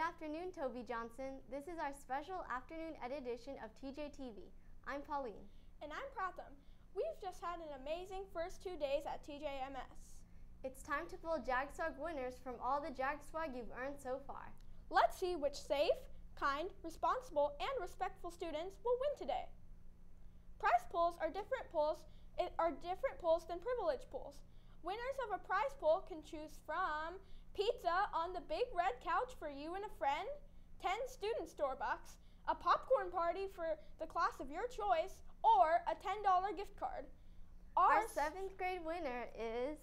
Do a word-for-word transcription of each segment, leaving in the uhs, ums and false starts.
afternoon, Toby Johnson. This is our special afternoon edition of T J T V. I'm Pauline. And I'm Pratham. We've just had an amazing first two days at T J M S. It's time to pull Jagswag winners from all the Jagswag you've earned so far. Let's see which safe, kind, responsible, and respectful students will win today. Prize pools are different pools, are different pools than privilege pools. Winners of a prize pool can choose from pizza on the big red couch for you and a friend, ten student store bucks, a popcorn party for the class of your choice, or a ten dollar gift card. Our, Our seventh grade winner is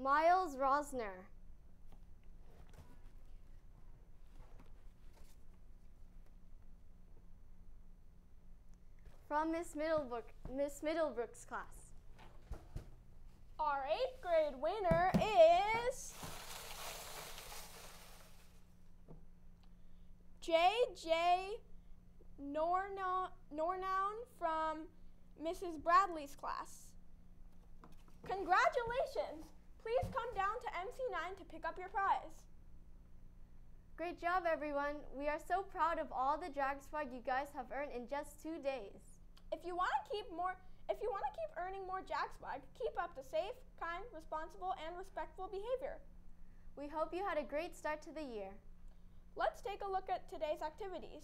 Miles Rosner. From Miss Middlebrook, Miss Middlebrook's class. Our eighth grade winner is J J Nornoun from Missus Bradley's class. Congratulations! Please come down to M C nine to pick up your prize. Great job, everyone. We are so proud of all the Jagswag you guys have earned in just two days. If you want to keep more, if you want to keep earning more Jagswag, keep up the safe, kind, responsible, and respectful behavior. We hope you had a great start to the year. Let's take a look at today's activities.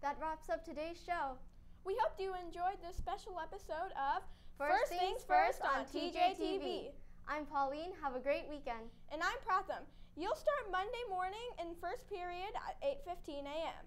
That wraps up today's show. We hope you enjoyed this special episode of First, First Things First on T J T V. I'm Pauline. Have a great weekend. And I'm Pratham. You'll start Monday morning in first period at eight fifteen a m